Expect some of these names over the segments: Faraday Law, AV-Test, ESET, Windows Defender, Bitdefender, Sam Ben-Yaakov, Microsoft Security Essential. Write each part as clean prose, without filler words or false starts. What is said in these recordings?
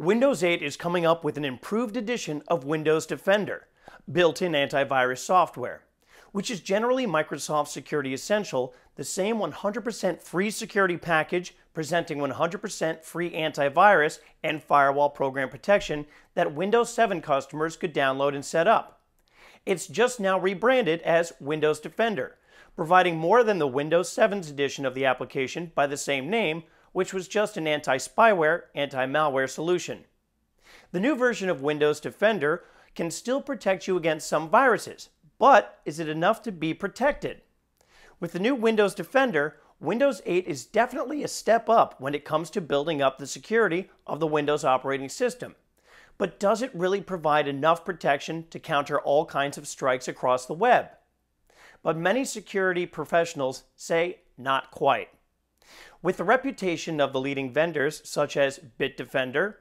Windows 8 is coming up with an improved edition of Windows Defender, built-in antivirus software, which is generally Microsoft Security Essential, the same 100% free security package presenting 100% free antivirus and firewall program protection that Windows 7 customers could download and set up. It's just now rebranded as Windows Defender, providing more than the Windows 7's edition of the application by the same name, which was just an anti-spyware, anti-malware solution. The new version of Windows Defender can still protect you against some viruses, but is it enough to be protected? With the new Windows Defender, Windows 8 is definitely a step up when it comes to building up the security of the Windows operating system. But does it really provide enough protection to counter all kinds of strikes across the web? But many security professionals say not quite. With the reputation of the leading vendors such as Bitdefender,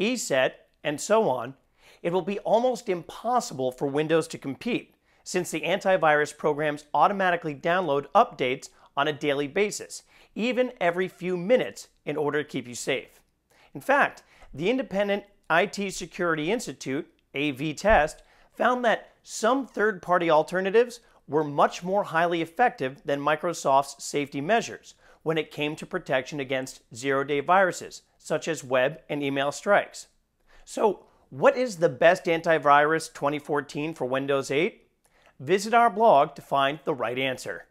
ESET, and so on, it will be almost impossible for Windows to compete, since the antivirus programs automatically download updates on a daily basis, even every few minutes, in order to keep you safe. In fact, the independent IT Security Institute, AV-Test, found that some third-party alternatives were much more highly effective than Microsoft's safety measures when it came to protection against zero-day viruses, such as web and email strikes. So, what is the best antivirus 2014 for Windows 8? Visit our blog to find the right answer.